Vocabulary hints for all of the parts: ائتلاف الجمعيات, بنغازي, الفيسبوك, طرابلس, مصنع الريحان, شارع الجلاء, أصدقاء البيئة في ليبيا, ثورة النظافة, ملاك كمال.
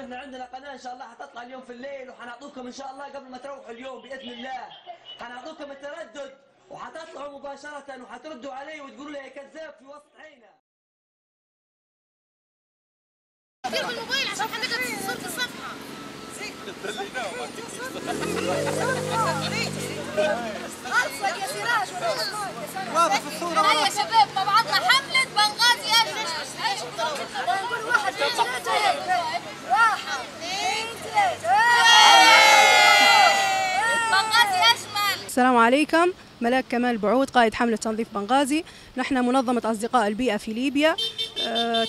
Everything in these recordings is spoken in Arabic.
نحن عندنا قناه ان شاء الله حتطلع اليوم في الليل، وحنعطوكم ان شاء الله قبل ما تروحوا اليوم باذن الله، حنعطوكم التردد وحتطلعوا مباشره وحتردوا عليه وتقولوا لي يا كذاب في وسط عينا. جيب الموبايل عشان حنقدر نصور في الصفحه. يا سراج واضح في الصوره. هيا يا شباب مع بعضنا حمله بنغازي ونقول واحد اثنين ثلاثه. واحد اثنين ثلاثه. بنغازي اجمل. السلام عليكم، ملاك كمال بعود قائد حملة تنظيف بنغازي. نحن منظمة أصدقاء البيئة في ليبيا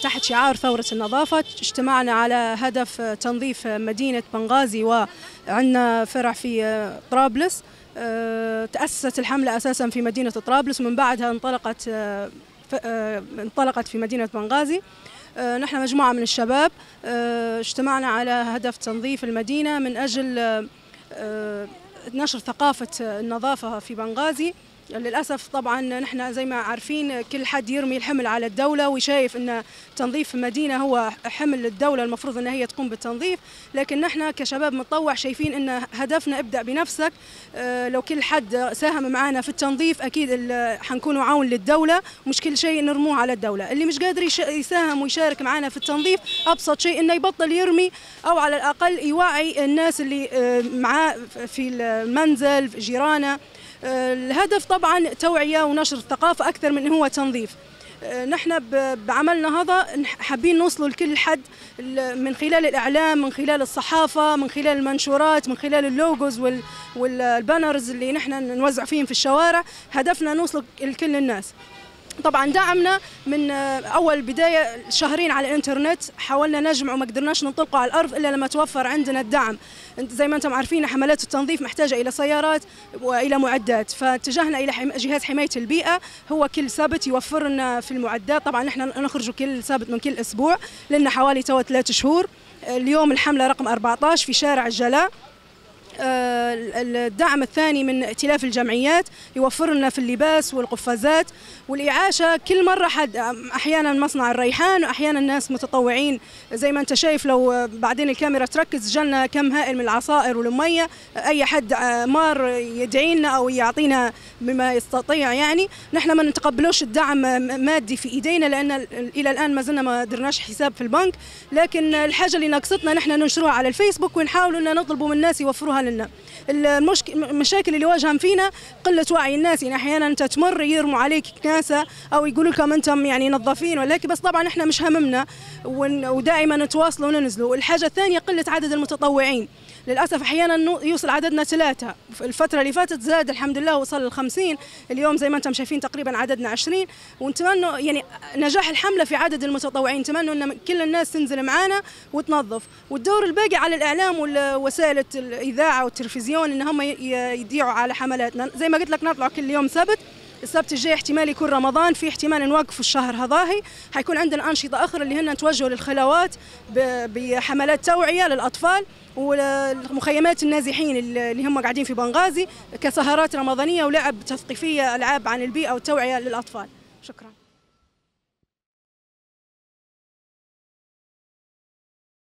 تحت شعار ثورة النظافة. اجتمعنا على هدف تنظيف مدينة بنغازي، وعندنا فرع في طرابلس. تأسست الحملة أساسا في مدينة طرابلس ومن بعدها انطلقت في مدينة بنغازي. نحن مجموعة من الشباب اجتمعنا على هدف تنظيف المدينة من أجل نشر ثقافة النظافة في بنغازي. للأسف طبعا نحن زي ما عارفين كل حد يرمي الحمل على الدولة وشايف أن تنظيف المدينة هو حمل الدولة، المفروض أنها هي تقوم بالتنظيف، لكن نحن كشباب متطوع شايفين أن هدفنا ابدأ بنفسك. لو كل حد ساهم معنا في التنظيف أكيد حنكونوا عون للدولة، مش كل شيء نرموه على الدولة. اللي مش قادر يساهم ويشارك معنا في التنظيف أبسط شيء أنه يبطل يرمي، أو على الأقل يوعي الناس اللي معاه في المنزل في جيرانه. الهدف طبعا توعية ونشر الثقافة أكثر من هو تنظيف. نحن بعملنا هذا حابين نوصلوا لكل حد من خلال الإعلام، من خلال الصحافة، من خلال المنشورات، من خلال اللوجوز والبانرز اللي نحن نوزع فيهم في الشوارع. هدفنا نوصل لكل الناس. طبعا دعمنا من أول بداية شهرين على الإنترنت، حاولنا نجمع وما قدرناش ننطلقه على الأرض إلا لما توفر عندنا الدعم. زي ما أنتم عارفين حملات التنظيف محتاجة إلى سيارات وإلى معدات، فاتجهنا إلى جهاز حماية البيئة. هو كل سبت يوفر لنا في المعدات، طبعا نحن نخرج كل سبت من كل أسبوع، لنا حوالي 3 شهور. اليوم الحملة رقم 14 في شارع الجلاء. الدعم الثاني من ائتلاف الجمعيات يوفر لنا في اللباس والقفازات والإعاشة كل مرة حد، أحيانا مصنع الريحان وأحيانا ناس متطوعين. زي ما أنت شايف لو بعدين الكاميرا تركز جلنا كم هائل من العصائر والمية، أي حد مار يدعينا أو يعطينا بما يستطيع. يعني نحن ما نتقبلوش الدعم مادي في إيدينا لأن إلى الآن ما زلنا ما درناش حساب في البنك، لكن الحاجة اللي ناقصتنا نحن ننشروها على الفيسبوك ونحاولوا أن نطلبوا من الناس يوفروها لنا. المشاكل اللي واجههم فينا قلة وعي الناس، يعني أحيانا أنت تمر يرموا عليك كناسة أو يقولوا لكم أنتم يعني نظفين ولا بس، طبعا إحنا مش هممنا ودائما نتواصلوا وننزلوا. الحاجة الثانية قلة عدد المتطوعين، للأسف أحيانا يوصل عددنا 3. الفترة اللي فاتت زاد الحمد لله وصل 50، اليوم زي ما أنتم شايفين تقريبا عددنا 20. ونتمنوا يعني نجاح الحملة في عدد المتطوعين، نتمنوا أن كل الناس تنزل معنا وتنظف، والدور الباقي على الإعلام والوسائل الإذاعة والتلفزيون إن هم يديعوا على حملاتنا. زي ما قلت لك نطلع كل يوم سبت، السبت الجاي احتمال يكون رمضان، في احتمال نوقف الشهر هذاهي، حيكون عندنا أنشطة أخرى اللي هن توجهوا للخلوات بحملات توعية للأطفال، والمخيمات النازحين اللي هم قاعدين في بنغازي كسهرات رمضانية ولعب تثقيفية، ألعاب عن البيئة والتوعية للأطفال. شكرا.